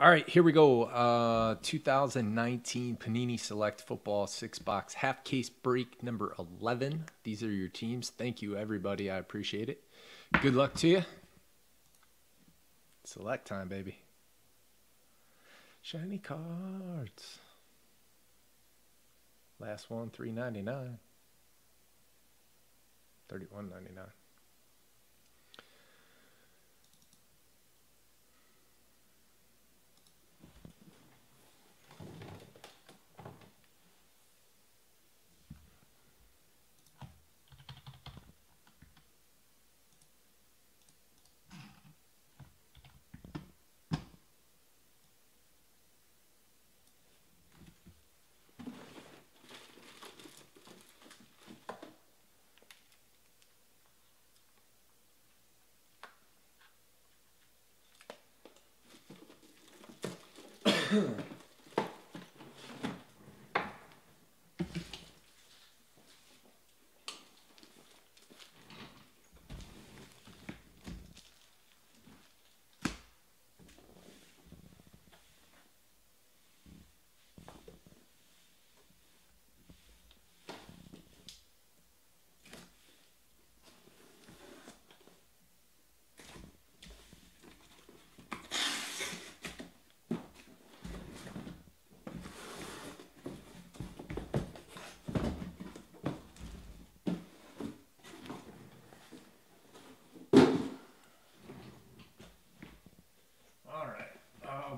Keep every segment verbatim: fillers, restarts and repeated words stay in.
All right, here we go. Uh, two thousand nineteen Panini Select Football six box half case break number eleven. These are your teams. Thank you, everybody. I appreciate it. Good luck to you. Select time, baby. Shiny cards. Last one, three ninety-nine. thirty-one ninety-nine.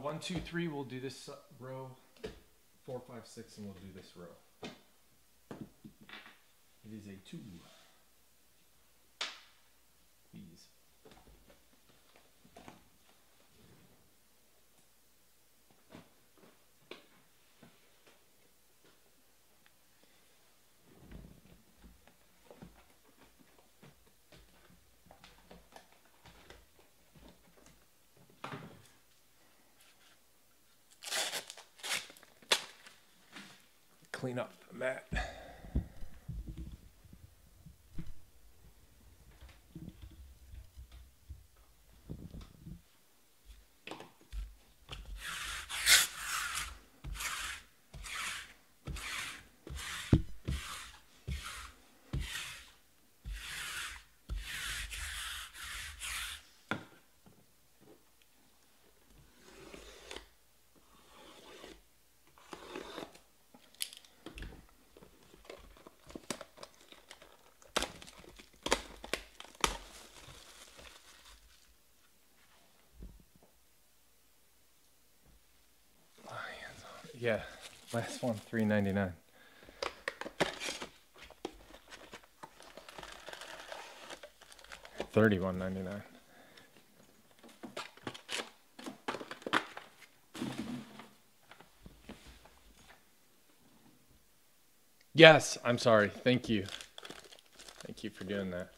One, two, three, we'll do this row. Four, five, six, and we'll do this row. It is a two. Please. Clean up, Matt. Yeah, last one, three ninety-nine. thirty-one ninety-nine. Yes, I'm sorry. Thank you. Thank you for doing that.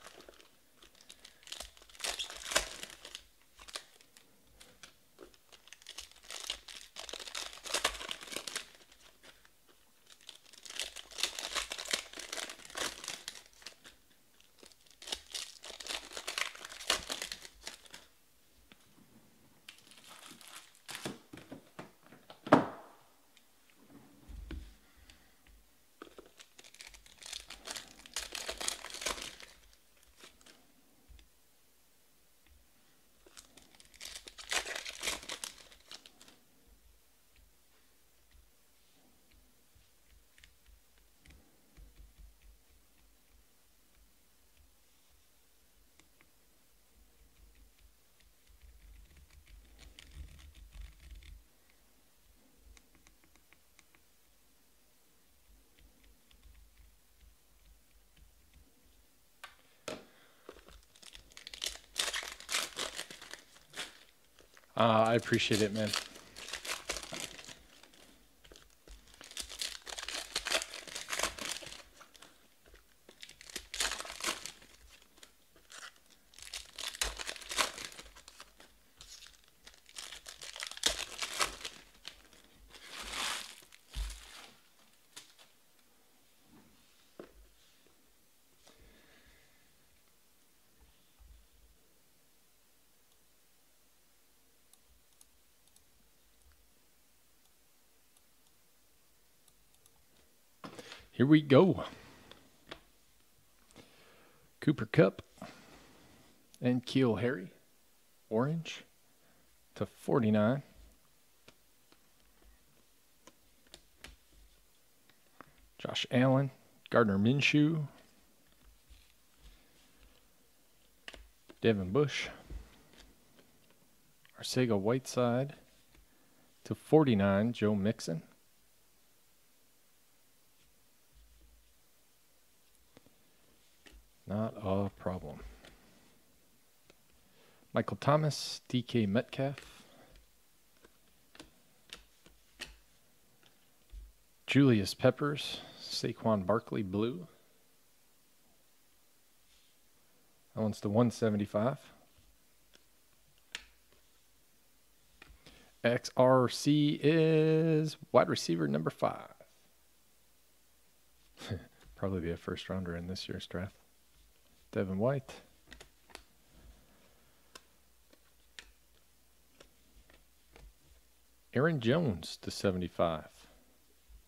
Uh, I appreciate it, man. Here we go. Cooper Kupp and N'Keal Harry, orange to forty-nine. Josh Allen, Gardner Minshew, Devin Bush, Arcega Whiteside to forty-nine, Joe Mixon. Not a problem. Michael Thomas, D K Metcalf, Julius Peppers, Saquon Barkley, blue. That one's to one seventy-five. X R C is wide receiver number five. Probably be a first rounder in this year's draft. Devin White. Aaron Jones to seventy-five.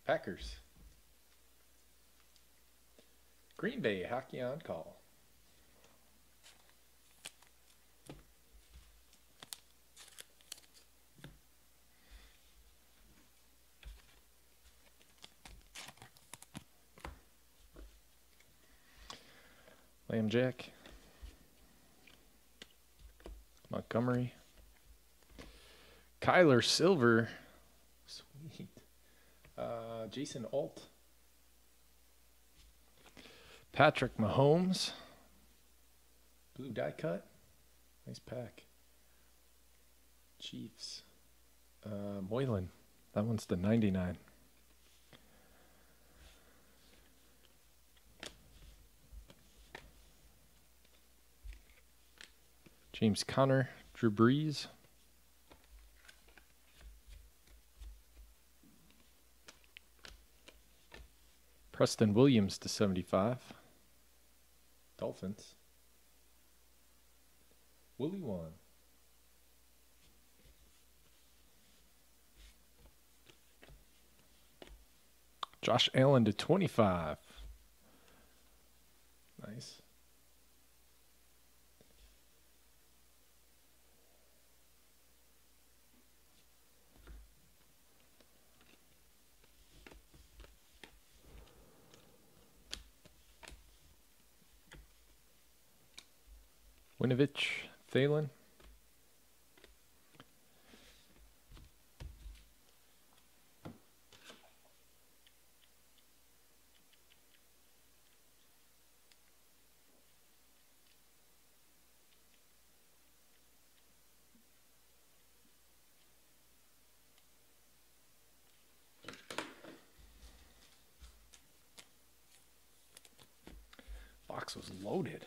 Packers. Green Bay Hockey On Call. Lamb Jack, Montgomery, Kyler Silver, sweet, uh, Jason Alt, Patrick Mahomes, blue die cut, nice pack, Chiefs, uh, Moylan, that one's the ninety-nine. James Conner, Drew Brees. Preston Williams to seventy-five. Dolphins. Willie Wan. Josh Allen to twenty-five. Nice. Winovich, Thielen, box was loaded.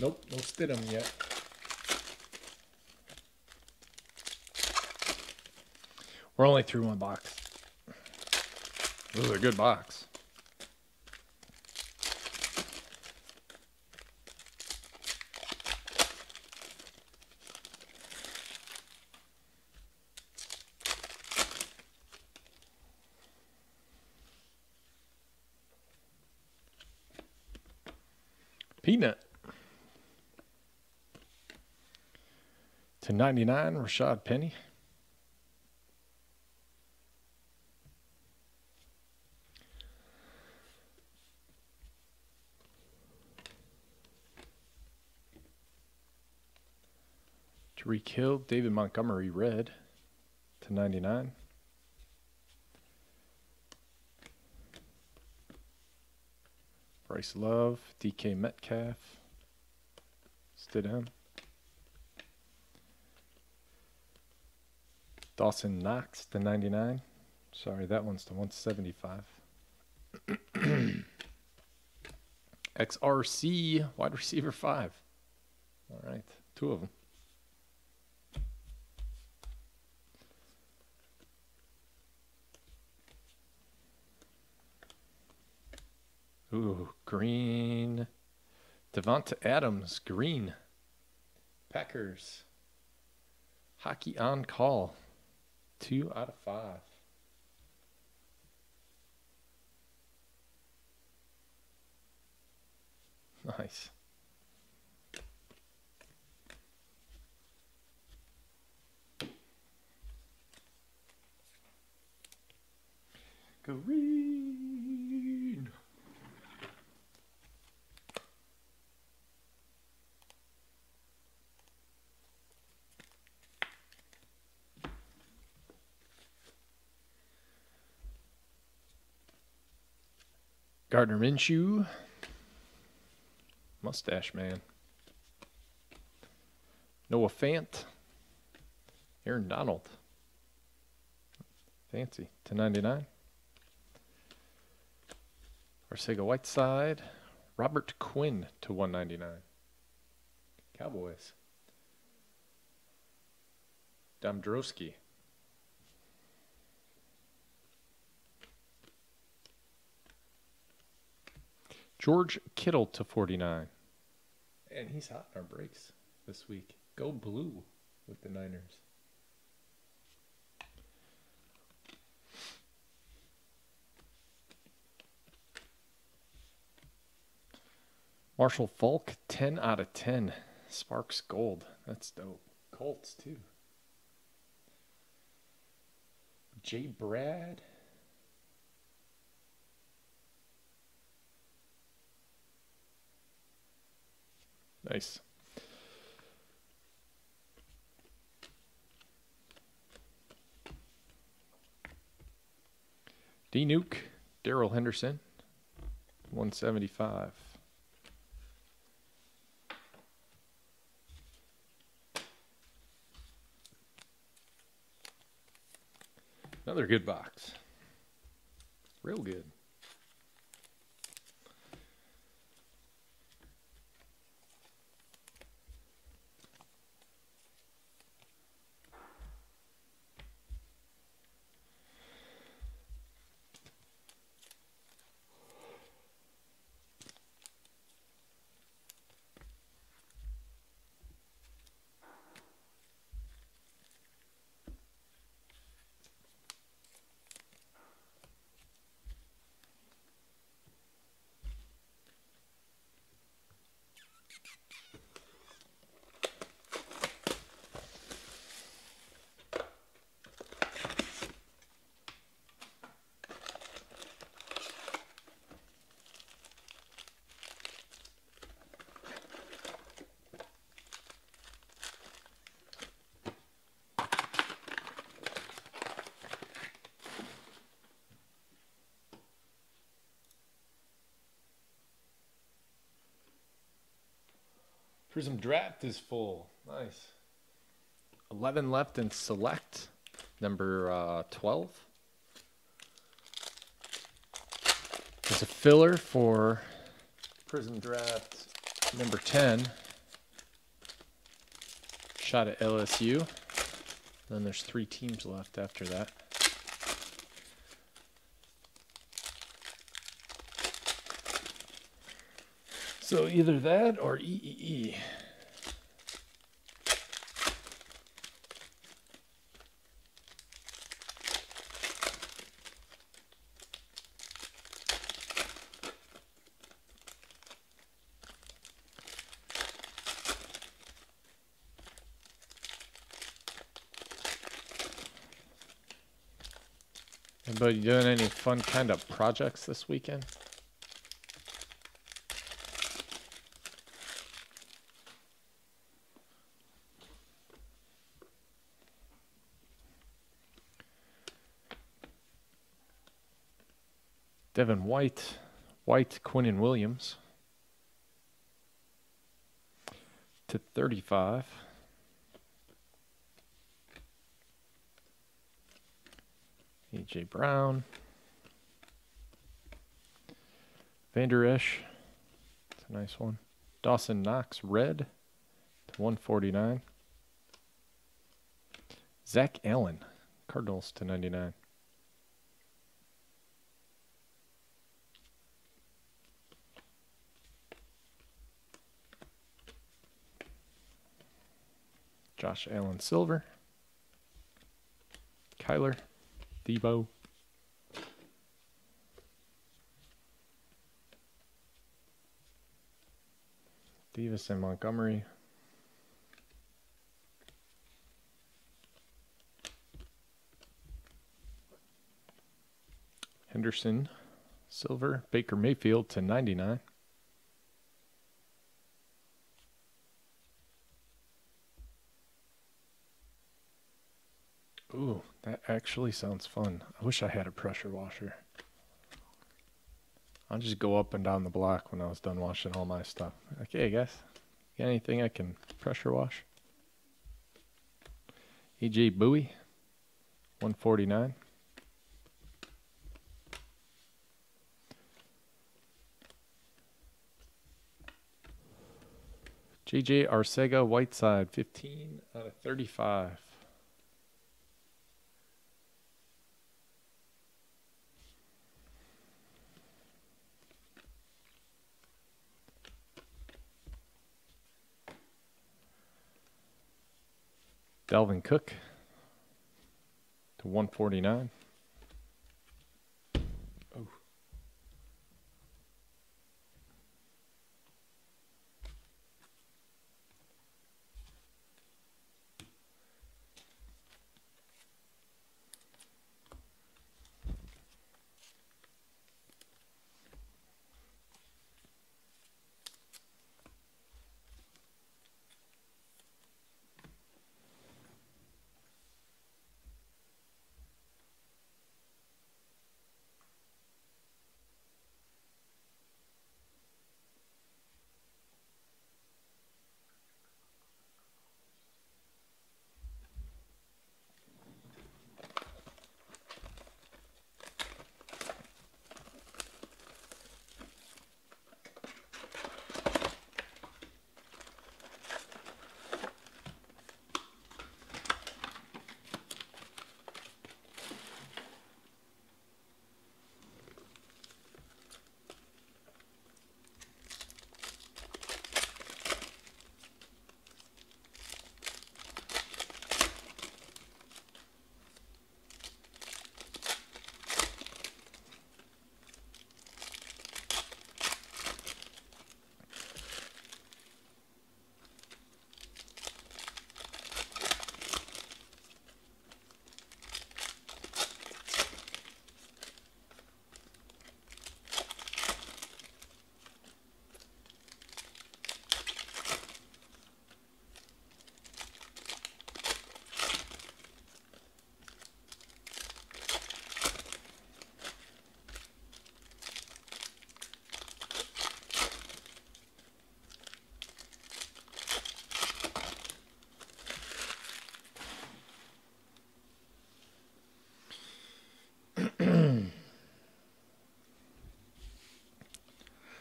Nope, no Stidham yet. We're only through one box. This is a good box. Peanut. to ninety-nine, Rashad Penny. Tyreek Hill, David Montgomery, red. to ninety-nine. Bryce Love, D K Metcalf, Stidham, Dawson Knox to ninety-nine. Sorry, that one's to one seventy-five. X R C, wide receiver five. All right, two of them. Ooh, green. Devonta Adams, green. Packers. Hockey on call. Two out of five. Nice. Green. Gardner Minshew, Mustache Man, Noah Fant, Aaron Donald, fancy, to ninety-nine, Arcega Whiteside, Robert Quinn to one ninety-nine, Cowboys, Dombrowski. George Kittle to forty-nine. And he's hot in our breaks this week. Go blue with the Niners. Marshall Faulk, ten out of ten. Sparks gold. That's dope. Colts, too. J. Brad. Nice. D Nuke, Daryl Henderson, one seventy-five. Another good box. Real good. Prism Draft is full. Nice. eleven left in Select. Number uh, twelve. There's a filler for Prism Draft number ten. Shot at L S U. Then there's three teams left after that. So either that or E E E. Anybody doing any fun kind of projects this weekend? Devin White, White, Quinn, and Williams to thirty-five. A J Brown, Vander Esch, it's a nice one. Dawson Knox, red to one forty-nine. Zach Allen, Cardinals to ninety-nine. Josh Allen silver, Kyler, Debo, Davis and Montgomery, Henderson silver, Baker Mayfield to ninety-nine. Ooh, that actually sounds fun. I wish I had a pressure washer. I'll just go up and down the block when I was done washing all my stuff. Okay, guys. Got anything I can pressure wash? E J Bowie, one forty-nine. J J Arcega Whiteside, fifteen out of thirty-five. Dalvin Cook to one forty-nine. Oh.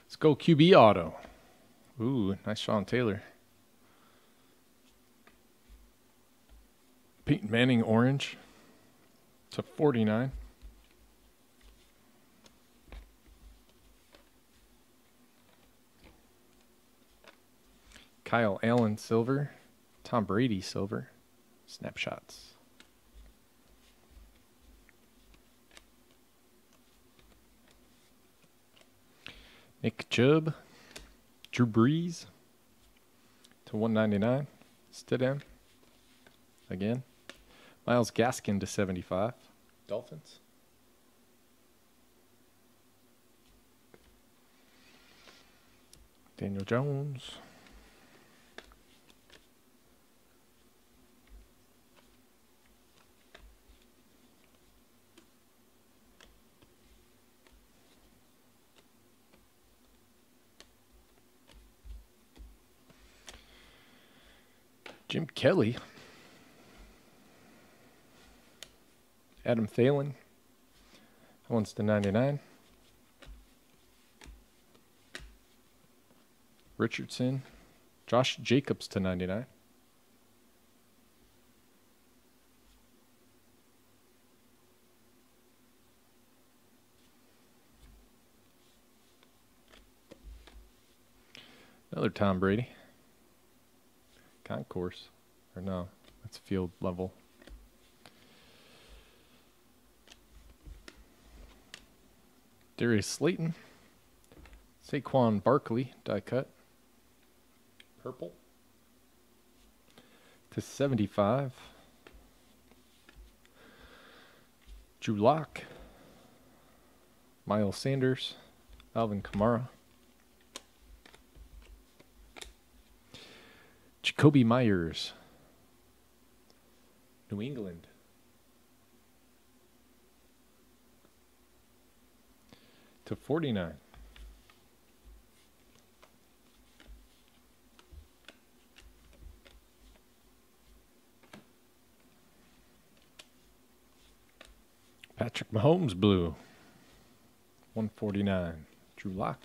Let's go Q B auto. Ooh, nice Sean Taylor. Peyton Manning orange to forty-nine. Kyle Allen silver, Tom Brady silver, snapshots. Nick Chubb, Drew Brees to one ninety-nine, Stidham again, Myles Gaskin to seventy-five, Dolphins. Daniel Jones. Jim Kelly, Adam Thielen, that one's to ninety-nine, Richardson, Josh Jacobs to ninety-nine, another Tom Brady. Concourse, or no, that's field level. Darius Slayton, Saquon Barkley, die cut, purple to seventy-five. Drew Lock, Miles Sanders, Alvin Kamara. Jacoby Myers, New England. To forty-nine. Patrick Mahomes blue. one forty-nine. Drew Lock.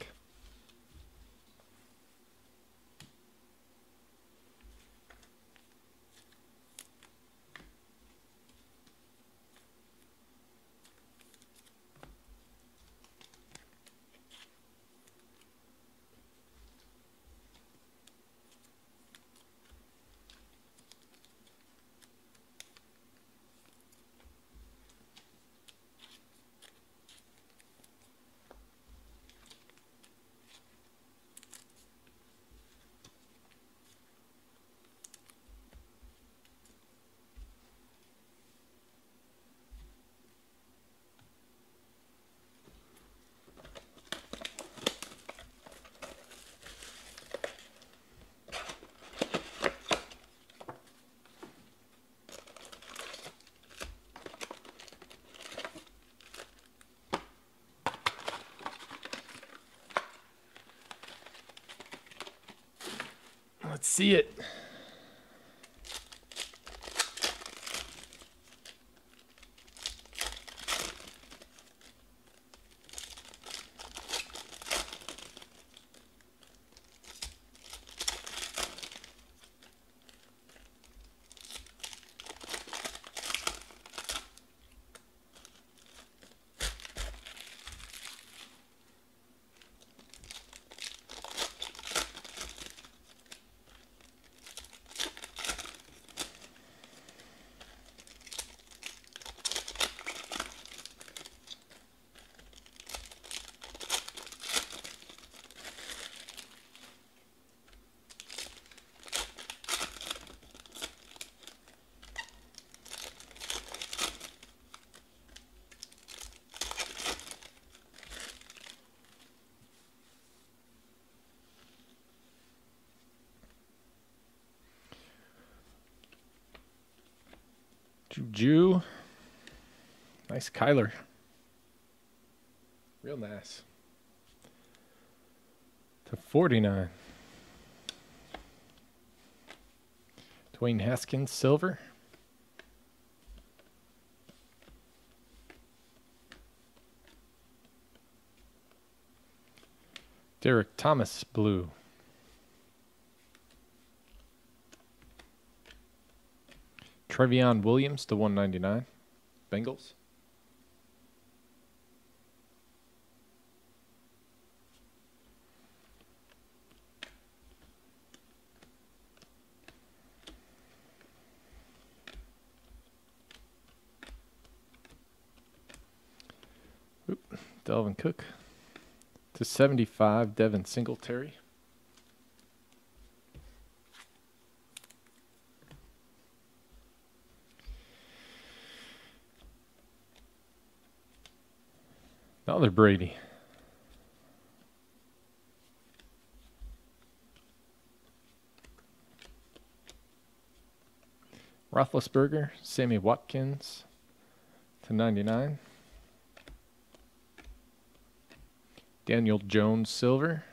Let's see it. Juju, nice Kyler, real nice, to forty-nine, Dwayne Haskins, silver, Derek Thomas, blue. Trevion Williams to one ninety-nine, Bengals. Dalvin Cook. To seventy-five, Devin Singletary. Another Brady. Roethlisberger, Sammy Watkins to ninety-nine. Daniel Jones, silver.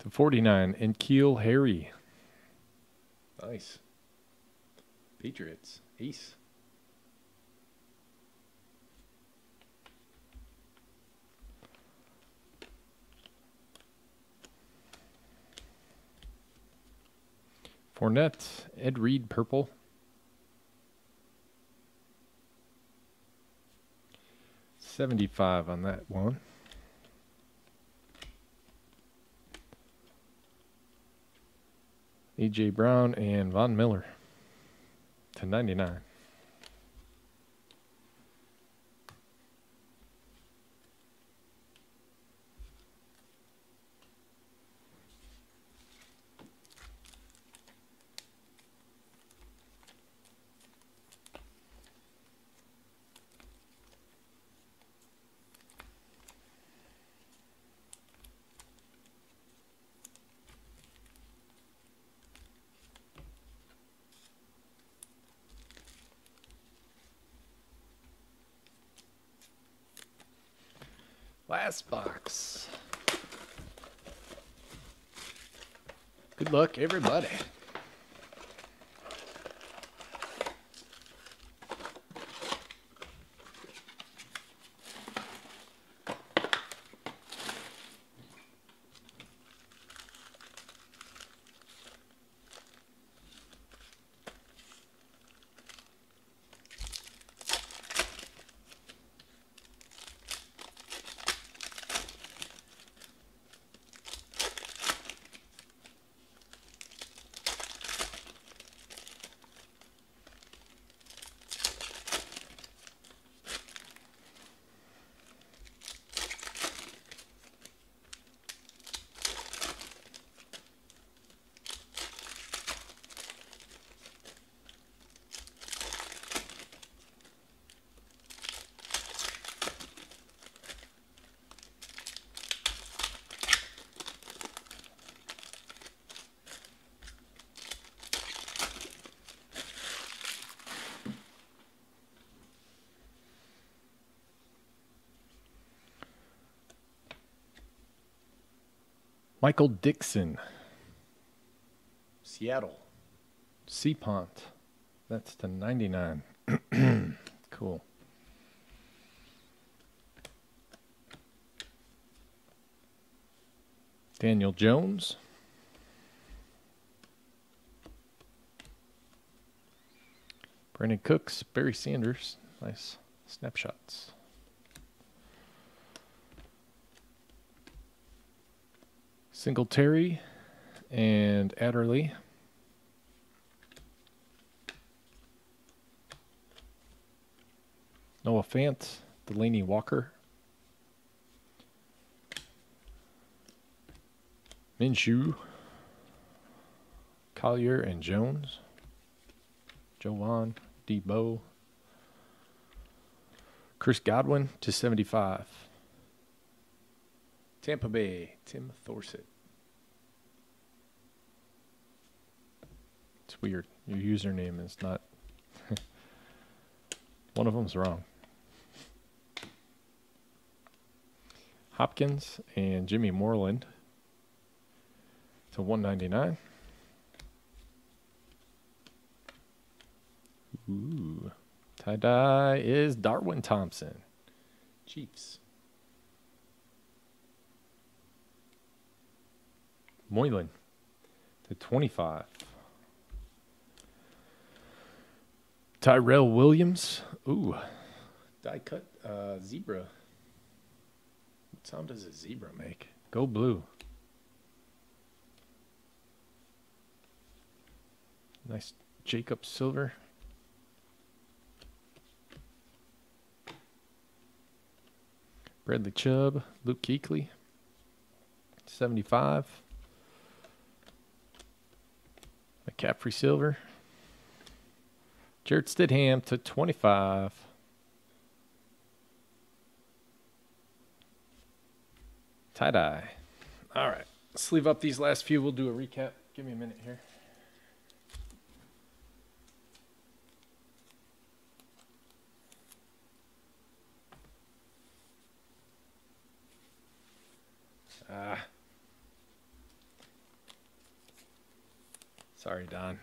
To forty-nine, N'Keal Harry. Nice. Patriots, ace. Fournette, Ed Reed, purple. seventy-five on that one. A J Brown and Von Miller to ninety-nine. Last box. Good luck, everybody. Michael Dixon, Seattle, Seapont, that's to ninety-nine. Cool. Daniel Jones, Brandon Cooks, Barry Sanders, nice snapshots. Singletary and Adderley. Noah Fant, Delaney Walker. Minshew, Collier and Jones. Joan, Debo. Chris Godwin to seventy-five. Tampa Bay, Tim Thorsett. It's weird. Your username is not... One of them's wrong. Hopkins and Jimmy Moreland to one ninety-nine. Ooh. Tie-dye is Darwin Thompson. Chiefs. Moylan to twenty-five. Tyrell Williams. Ooh. Die cut uh, zebra. What sound does a zebra make? Go blue. Nice Jacob silver. Bradley Chubb, Luke Kuechly, seventy-five. McCaffrey silver. Jarrett Stidham to twenty-five. Tie-dye. All right. Sleeve up these last few. We'll do a recap. Give me a minute here. Ah. Sorry, Don.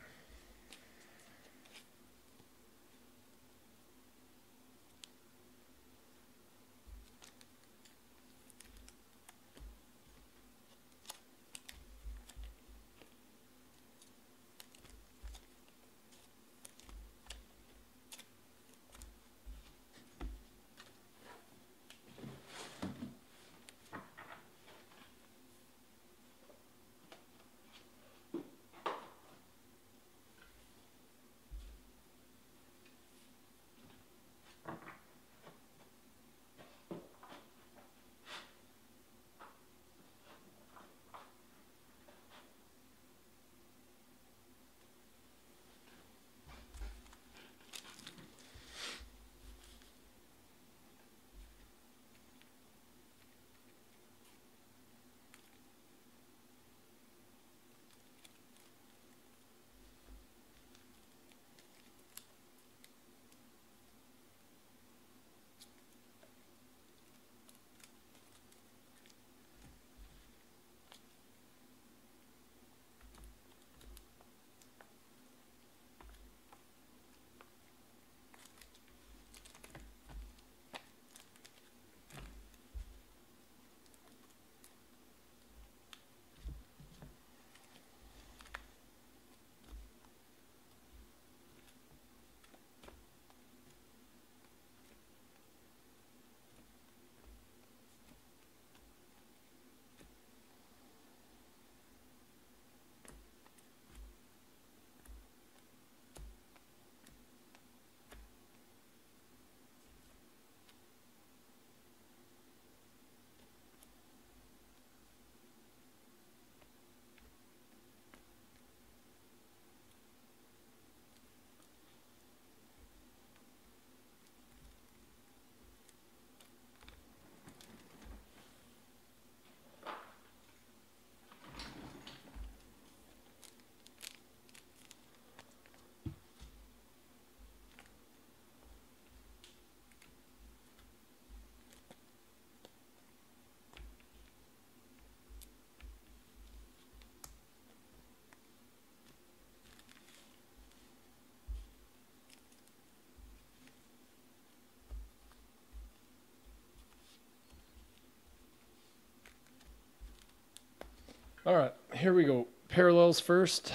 All right, here we go. Parallels first.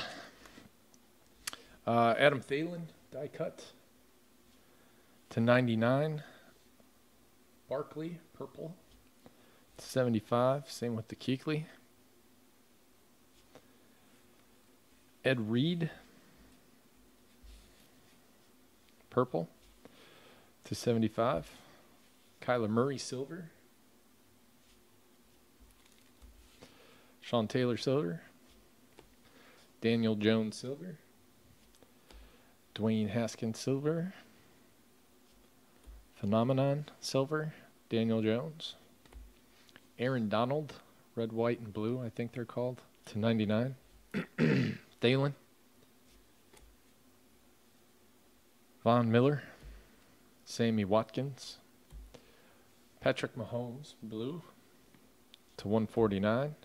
Uh, Adam Thielen, die cut to ninety-nine. Barkley, purple, seventy-five. Same with the Kuechly. Ed Reed, purple, to seventy-five. Kyler Murray, silver. Sean Taylor, silver. Daniel Jones, silver. Dwayne Haskins, silver. Phenomenon, silver. Daniel Jones. Aaron Donald, red, white, and blue, I think they're called, to ninety-nine. Thielen. Von Miller. Sammy Watkins. Patrick Mahomes, blue, to one forty-nine.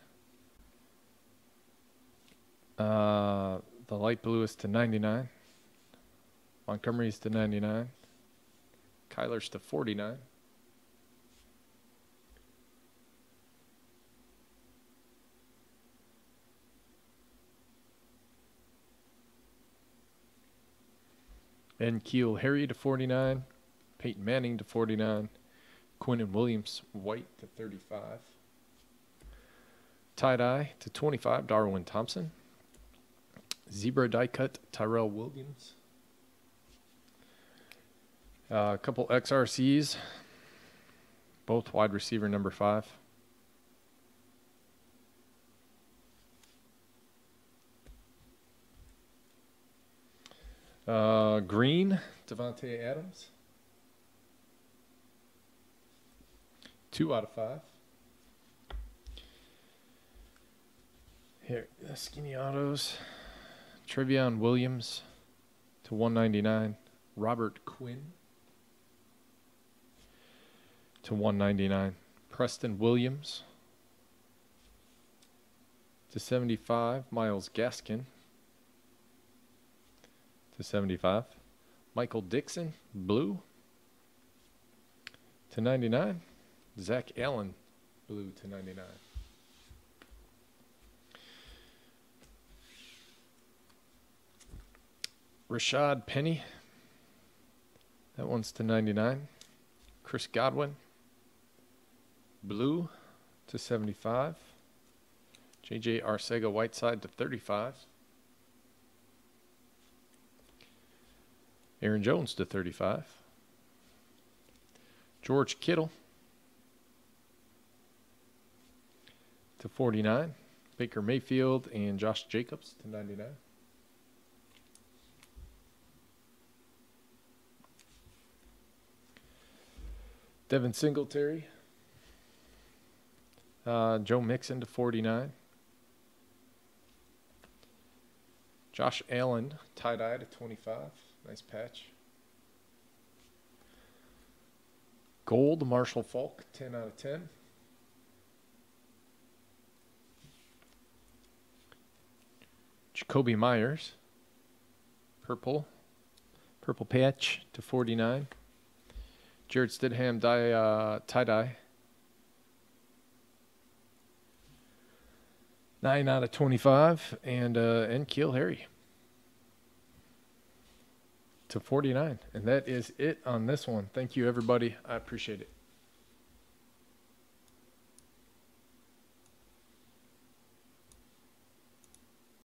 Uh, the light blue is to ninety-nine. Montgomery is to ninety-nine. Kyler's to forty-nine. N'Keal Harry to forty-nine. Peyton Manning to forty-nine. Quinn and Williams white to thirty-five. Tie-dye to twenty-five. Darwin Thompson. Zebra die cut, Tyrell Williams. Uh, a couple X R Cs, both wide receiver number five. Uh, Green, Devontae Adams. Two out of five. Here, skinny autos. Trevion Williams to one ninety-nine. Robert Quinn to one ninety-nine. Preston Williams to seventy-five. Myles Gaskin to seventy-five. Michael Dixon, blue, to ninety-nine. Zach Allen, blue, to ninety-nine. Rashad Penny, that one's to ninety-nine. Chris Godwin, blue, to seventy-five. J J Arcega Whiteside to thirty-five. Aaron Jones to thirty-five. George Kittle to forty-nine. Baker Mayfield and Josh Jacobs to ninety-nine. Devin Singletary. Uh, Joe Mixon to forty-nine. Josh Allen, tie-dye to twenty-five. Nice patch. Gold, Marshall Faulk, ten out of ten. Jacoby Myers, purple, purple patch to forty-nine. Jarrett Stidham, dye, uh, tie-dye. nine out of twenty-five. And uh, N'Keal Harry to forty-nine. And that is it on this one. Thank you, everybody. I appreciate it.